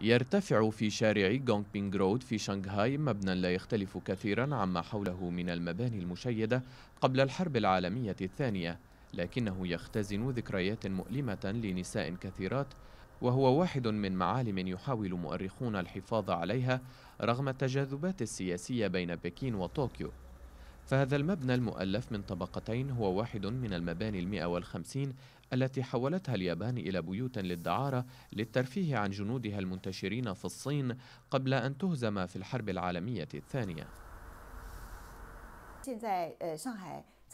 يرتفع في شارع غونغبينغ رود في شنغهاي مبنى لا يختلف كثيرا عما حوله من المباني المشيدة قبل الحرب العالمية الثانية، لكنه يختزن ذكريات مؤلمة لنساء كثيرات، وهو واحد من معالم يحاول مؤرخون الحفاظ عليها رغم التجاذبات السياسية بين بكين وطوكيو. فهذا المبنى المؤلف من طبقتين هو واحد من المباني 150 التي حولتها اليابان إلى بيوت للدعارة للترفيه عن جنودها المنتشرين في الصين قبل أن تهزم في الحرب العالمية الثانية.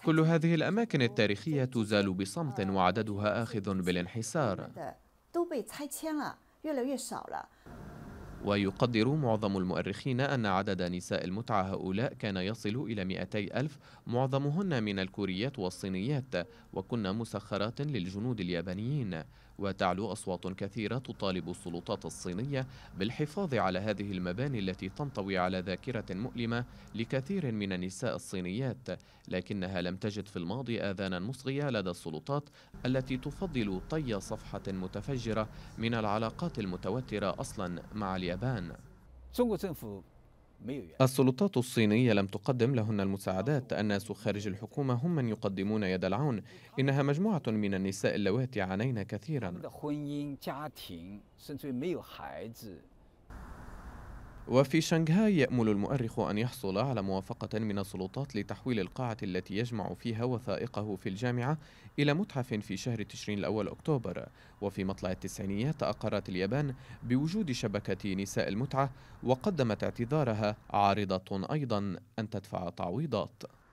كل هذه الأماكن التاريخية تزال بصمت وعددها آخذ بالانحسار، ويقدر معظم المؤرخين أن عدد نساء المتعة هؤلاء كان يصل إلى 200,000، معظمهن من الكوريات والصينيات، وكن مسخرات للجنود اليابانيين. وتعلو أصوات كثيرة تطالب السلطات الصينية بالحفاظ على هذه المباني التي تنطوي على ذاكرة مؤلمة لكثير من النساء الصينيات، لكنها لم تجد في الماضي آذانا مصغية لدى السلطات التي تفضل طي صفحة متفجرة من العلاقات المتوترة أصلا مع اليابان. السلطات الصينية لم تقدم لهن المساعدات، الناس خارج الحكومة هم من يقدمون يد العون، إنها مجموعة من النساء اللواتي عانين كثيرا. وفي شنغهاي يأمل المؤرخ أن يحصل على موافقة من السلطات لتحويل القاعة التي يجمع فيها وثائقه في الجامعة إلى متحف في شهر تشرين الأول أكتوبر. وفي مطلع التسعينيات أقرت اليابان بوجود شبكة نساء المتعة وقدمت اعتذارها، عارضة أيضا أن تدفع تعويضات.